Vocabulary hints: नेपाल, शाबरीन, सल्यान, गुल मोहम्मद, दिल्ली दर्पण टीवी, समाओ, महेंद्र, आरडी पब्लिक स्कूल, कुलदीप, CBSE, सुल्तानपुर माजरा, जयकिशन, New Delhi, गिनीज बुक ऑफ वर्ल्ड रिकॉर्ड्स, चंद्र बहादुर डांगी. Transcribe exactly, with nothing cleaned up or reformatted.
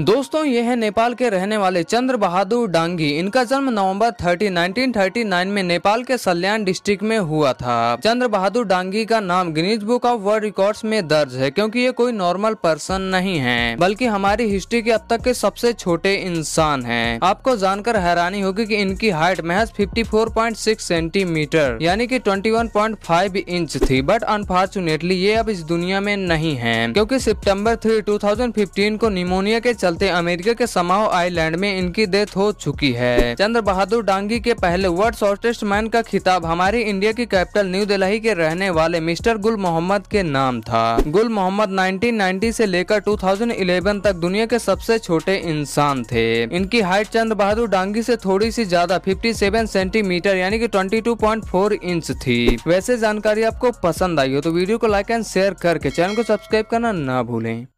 दोस्तों ये है नेपाल के रहने वाले चंद्र बहादुर डांगी। इनका जन्म नवंबर तीस, उन्नीस सौ उनतालीस में नेपाल के सल्यान डिस्ट्रिक्ट में हुआ था। चंद्र बहादुर डांगी का नाम गिनीज बुक ऑफ वर्ल्ड रिकॉर्ड्स में दर्ज है, क्योंकि ये कोई नॉर्मल पर्सन नहीं है, बल्कि हमारी हिस्ट्री के अब तक के सबसे छोटे इंसान हैं। आपको जानकर हैरानी होगी कि इनकी हाइट महज चौवन पॉइंट छह सेंटीमीटर यानी कि इक्कीस पॉइंट पाँच इंच थी, बट अनफॉर्चुनेटली ये अब इस दुनिया में नहीं है, क्योंकि सितंबर तीन, दो हज़ार पंद्रह को निमोनिया के चलते अमेरिका के समाओ आइलैंड में इनकी डेथ हो चुकी है। चंद्र बहादुर डांगी के पहले वर्ल्ड शॉर्टेस्ट मैन का खिताब हमारी इंडिया की कैपिटल न्यू दिल्ली के रहने वाले मिस्टर गुल मोहम्मद के नाम था। गुल मोहम्मद उन्नीस सौ नब्बे से लेकर दो हज़ार ग्यारह तक दुनिया के सबसे छोटे इंसान थे। इनकी हाइट चंद्र बहादुर डांगी से थोड़ी सी ज्यादा सत्तावन सेंटीमीटर यानी कि बाईस पॉइंट चार इंच थी। वैसे जानकारी आपको पसंद आई हो तो वीडियो को लाइक एंड शेयर करके चैनल को सब्सक्राइब करना ना भूलें।